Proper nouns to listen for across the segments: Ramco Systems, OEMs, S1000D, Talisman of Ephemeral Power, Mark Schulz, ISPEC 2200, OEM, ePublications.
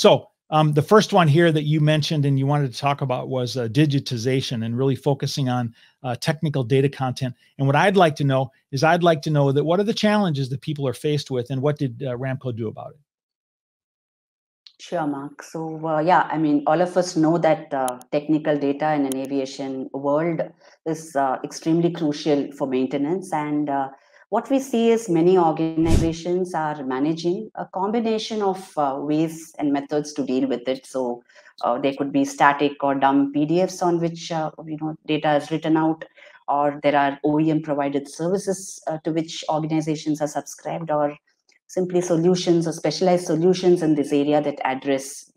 So the first one here that you mentioned and you wanted to talk about was digitization and really focusing on technical data content. And what I'd like to know is that what are the challenges that people are faced with, and what did Ramco do about it? Sure, Mark. So yeah, I mean, all of us know that technical data in an aviation world is extremely crucial for maintenance. And what we see is many organizations are managing a combination of ways and methods to deal with it. So there could be static or dumb PDFs on which data is written out, or there are OEM provided services to which organizations are subscribed, or simply solutions or specialized solutions in this area that address,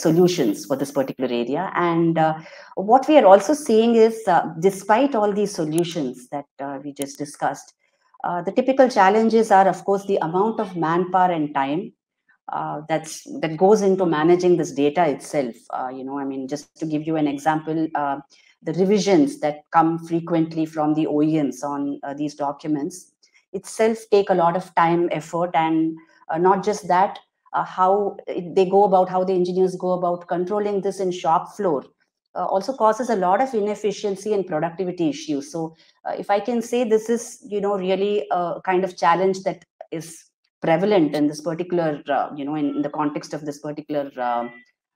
solutions for this particular area. And what we are also seeing is, despite all these solutions that we just discussed, the typical challenges are, of course, the amount of manpower and time that goes into managing this data itself. Just to give you an example, the revisions that come frequently from the OEMs on these documents itself take a lot of time, effort, and not just that, how the engineers go about controlling this in shop floor also causes a lot of inefficiency and productivity issues. So if I can say, this is really a kind of challenge that is prevalent in this particular in the context of this particular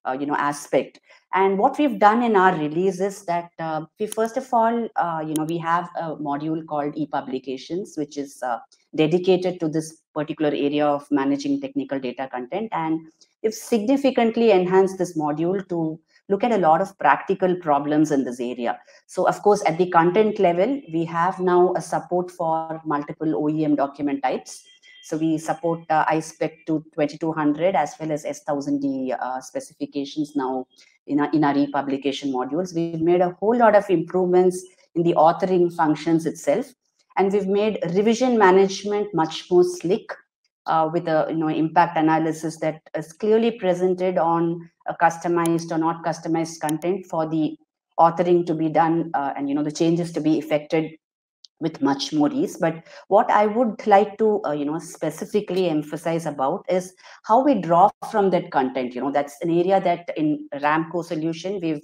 aspect. And what we've done in our release is that we first of all, we have a module called ePublications, which is dedicated to this particular area of managing technical data content. And we've significantly enhanced this module to look at a lot of practical problems in this area. So of course, at the content level, we have now a support for multiple OEM document types. So we support ISPEC 2200 as well as S1000D specifications now in our ePublication modules. We've made a whole lot of improvements in the authoring functions itself, and we've made revision management much more slick with a impact analysis that is clearly presented on a customized or not customized content for the authoring to be done and the changes to be effected with much more ease. But what I would like to specifically emphasize about is how we draw from that content. That's an area that in Ramco solution we've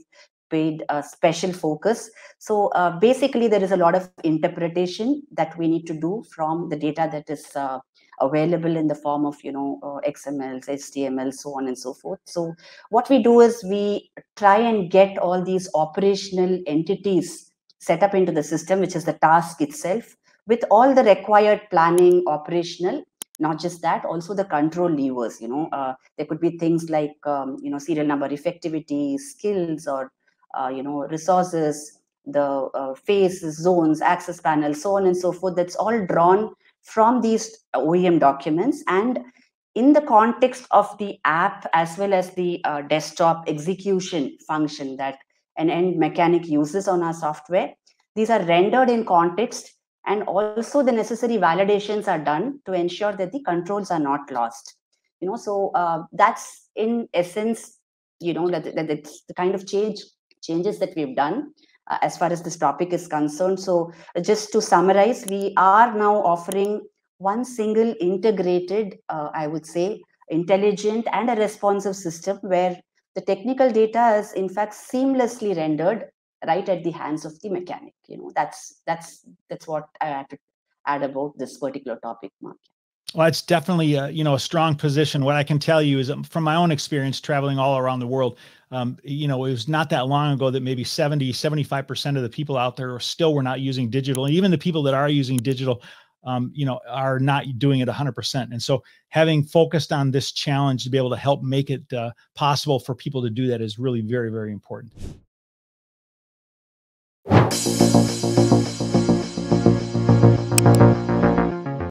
paid a special focus. So basically, there is a lot of interpretation that we need to do from the data that is available in the form of XMLs, HTML, so on and so forth. So what we do is we try and get all these operational entities set up into the system, which is the task itself, with all the required planning, operational, not just that, also the control levers. There could be things like, serial number effectivity, skills, or, resources, the phases, zones, access panels, so on and so forth. That's all drawn from these OEM documents. And in the context of the app, as well as the desktop execution function that an end mechanic uses on our software, these are rendered in context, and also the necessary validations are done to ensure that the controls are not lost. So that's in essence, that it's the kind of changes that we've done as far as this topic is concerned. So just to summarize, we are now offering one single integrated, I would say, intelligent and a responsive system where the technical data is, in fact, seamlessly rendered right at the hands of the mechanic. That's what I had to add about this particular topic, Mark. Well, it's definitely a strong position. What I can tell you is, from my own experience traveling all around the world, it was not that long ago that maybe 70, 75% of the people out there still were not using digital. And even the people that are using digital, are not doing it 100%. And so having focused on this challenge to be able to help make it possible for people to do that is really very, very important.